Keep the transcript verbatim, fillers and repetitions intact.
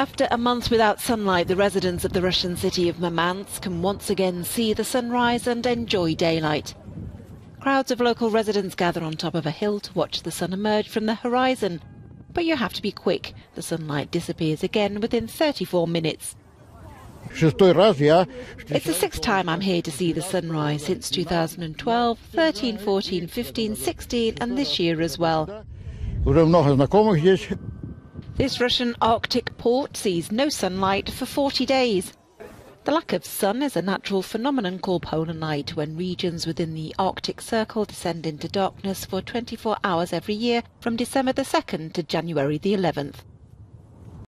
After a month without sunlight, the residents of the Russian city of Murmansk can once again see the sunrise and enjoy daylight. Crowds of local residents gather on top of a hill to watch the sun emerge from the horizon. But you have to be quick. The sunlight disappears again within thirty-four minutes. It's the sixth time I'm here to see the sunrise since two thousand twelve, thirteen, fourteen, fifteen, sixteen, and this year as well. This Russian Arctic port sees no sunlight for forty days. The lack of sun is a natural phenomenon called polar night, when regions within the Arctic Circle descend into darkness for twenty-four hours every year from December the second to January the eleventh.